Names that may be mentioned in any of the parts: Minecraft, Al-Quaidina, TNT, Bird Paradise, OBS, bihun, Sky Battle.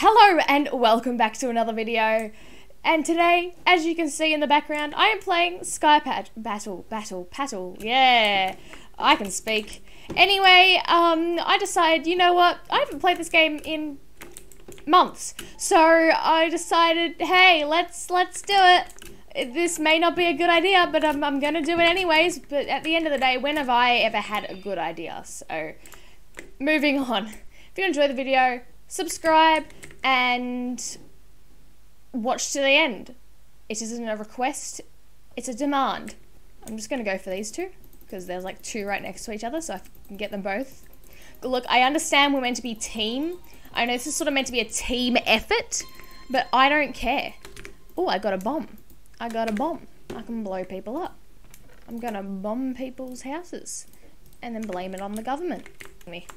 Hello and welcome back to another video, and today, as you can see in the background, I am playing Sky Battle, yeah, I can speak. Anyway, I decided, you know what, I haven't played this game in months, so I decided, hey, let's do it. This may not be a good idea, but I'm gonna do it anyways. But at the end of the day, when have I ever had a good idea? So, moving on. If you enjoy the video, subscribe and watch to the end. It isn't a request, it's a demand. I'm just gonna go for these two because there's like two right next to each other, so I can get them both. Look, I understand we're meant to be team. I know this is sort of meant to be a team effort, but I don't care. Oh, I got a bomb. I got a bomb. I can blow people up. I'm gonna bomb people's houses and then blame it on the government. Me.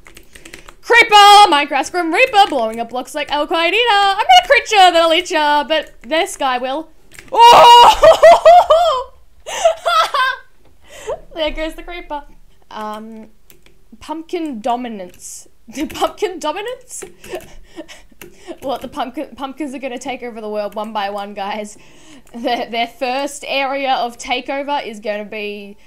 Creeper! Minecraft Grim Reaper blowing up blocks like Al-Quaidina! I'm not a creature that'll eat ya, but this guy will. Oh! There goes the creeper. Pumpkin dominance. Pumpkin dominance? What, the pumpkins are gonna take over the world one by one, guys. Their first area of takeover is gonna be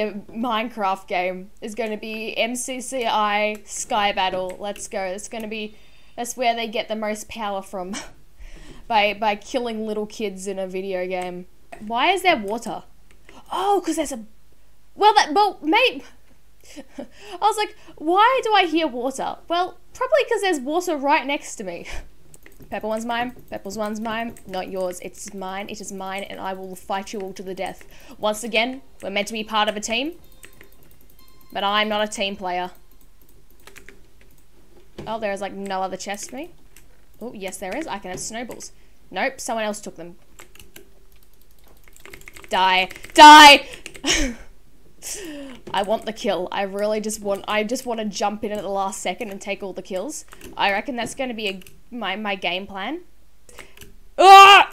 a Minecraft game. It's gonna be MCCI Sky Battle. Let's go. It's gonna be, that's where they get the most power from, by killing little kids in a video game. Why is there water? Oh, cause there's a, well mate. I was like, why do I hear water? Well, probably cause there's water right next to me. Purple one's mine, purple's one's mine, not yours, it's mine, it is mine, and I will fight you all to the death. Once again, we're meant to be part of a team, but I'm not a team player. Oh, there is like no other chest for me. Oh, yes there is, I can have snowballs. Nope, someone else took them. Die, die! I want the kill. I really just want, I just want to jump in at the last second and take all the kills. I reckon that's going to be my game plan. Ah!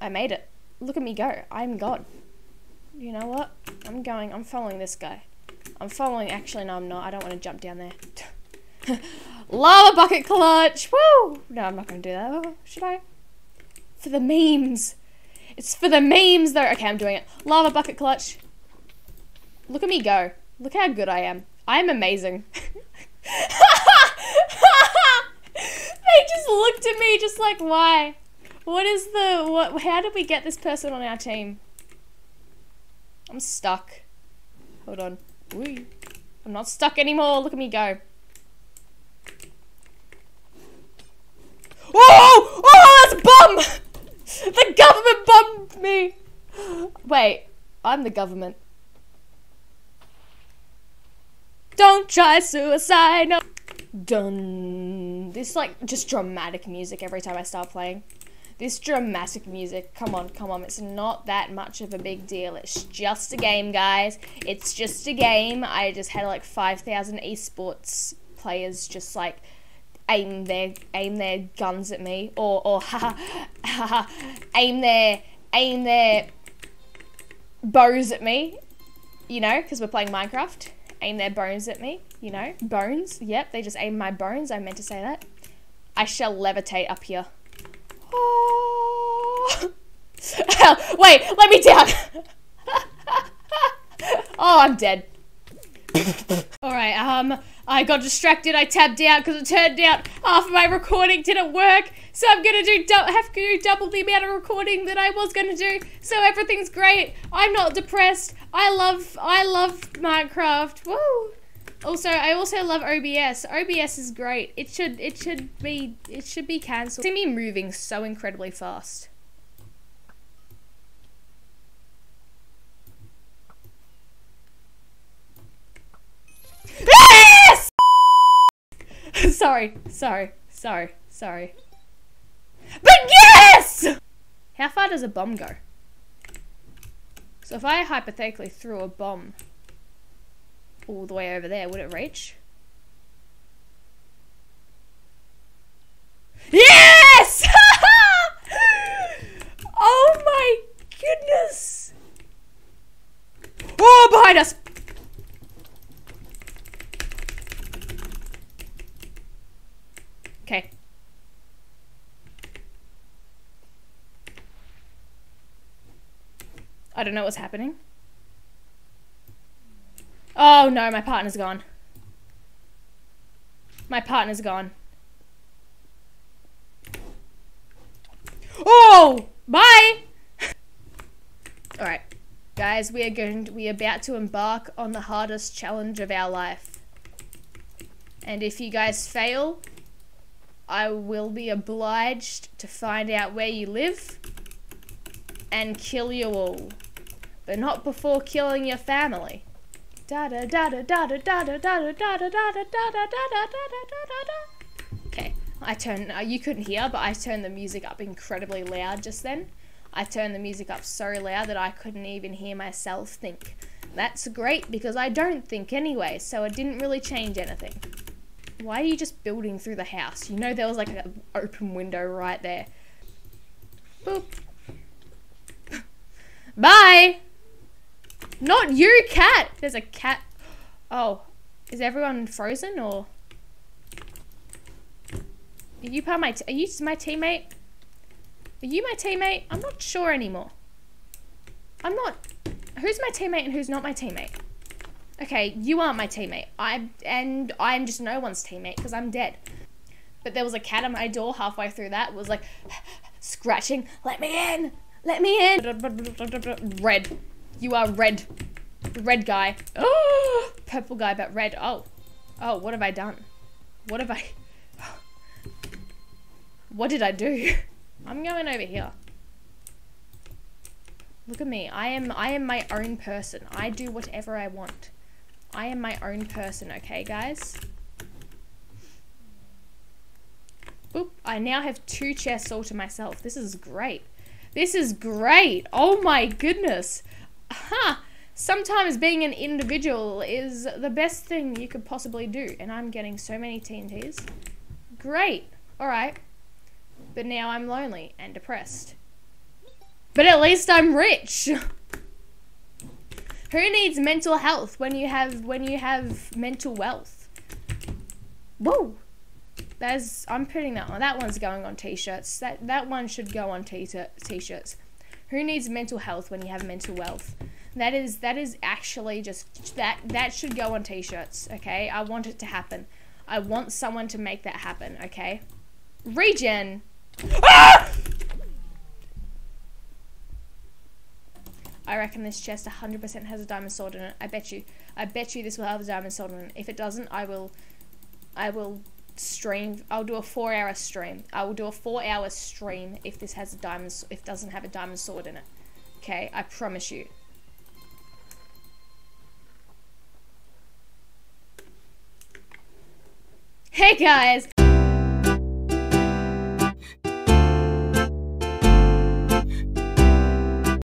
I made it. Look at me go. I'm God. You know what? I'm following this guy. Actually, no, I'm not. I don't want to jump down there. Lava bucket clutch! Woo! No, I'm not going to do that. Oh, should I? For the memes. It's for the memes, though. Okay, I'm doing it. Lava bucket clutch. Look at me go. Look how good I am. I am amazing. They just looked at me just like, why? What is the, what? How did we get this person on our team? I'm stuck. Hold on. Ooh. I'm not stuck anymore. Look at me go. Oh! Oh, that's a bomb! The government bombed me. Wait, I'm the government. Don't try suicide, no. Dun. This like just dramatic music every time I start playing. This dramatic music. Come on, come on. It's not that much of a big deal. It's just a game, guys. It's just a game. I just had like 5,000 esports players just like aim their guns at me, or aim their bows at me. You know, because we're playing Minecraft. Aim their bones at me, you know? Bones? Yep, they just aim my bones. I meant to say that. I shall levitate up here. Oh. Ow, wait, let me down. Oh, I'm dead. Alright, I got distracted. I tabbed out because it turned out half of my recording didn't work. So I'm going to have to do double the amount of recording that I was going to do. So everything's great. I'm not depressed. I love Minecraft. Woo! Also, I also love OBS. OBS is great. It should be cancelled. See me moving so incredibly fast. Yes! Sorry. But yes! How far does a bomb go? So if I hypothetically threw a bomb all the way over there, would it reach? Yes! Oh my goodness! Oh, behind us! Okay. I don't know what's happening. Oh no, my partner's gone. My partner's gone. Oh! Bye! Alright. Guys, we're about to embark on the hardest challenge of our life. And if you guys fail, I will be obliged to find out where you live and kill you all. But not before killing your family. Okay, you couldn't hear, but I turned the music up incredibly loud just then. I turned the music up so loud that I couldn't even hear myself think. That's great, because I don't think anyway, so it didn't really change anything. Why are you just building through the house? You know there was like an open window right there. Boop. Bye! Not you, cat! There's a cat. Oh, is everyone frozen or? Are you part of my are you my teammate? Are you my teammate? I'm not sure anymore. I'm not. Who's my teammate and who's not my teammate? Okay, you aren't my teammate. I'm just no one's teammate because I'm dead. But there was a cat at my door halfway through that. It was like scratching. Let me in! Let me in! Red. You are red. Red guy. Oh, purple guy, but red. Oh. Oh, what have I done? What have I... What did I do? I'm going over here. Look at me. I am my own person. I do whatever I want. I am my own person, okay, guys? Oop. I now have two chests all to myself. This is great. This is great. Oh, my goodness. Aha! Sometimes being an individual is the best thing you could possibly do. And I'm getting so many TNTs. Great. Alright. But now I'm lonely and depressed. But at least I'm rich! Who needs mental health when you have mental wealth? Whoa! I'm putting that on. That one's going on t-shirts. That one should go on t-shirts. Who needs mental health when you have mental wealth? That is actually just that should go on t-shirts, okay? I want it to happen. I want someone to make that happen, okay? Regen. Ah! I reckon this chest 100% has a diamond sword in it. I bet you this will have a diamond sword in it. If it doesn't, I will stream. I'll do a 4-hour stream. I will do a 4-hour stream if this has a diamond, if it doesn't have a diamond sword in it. Okay, I promise you. Hey guys!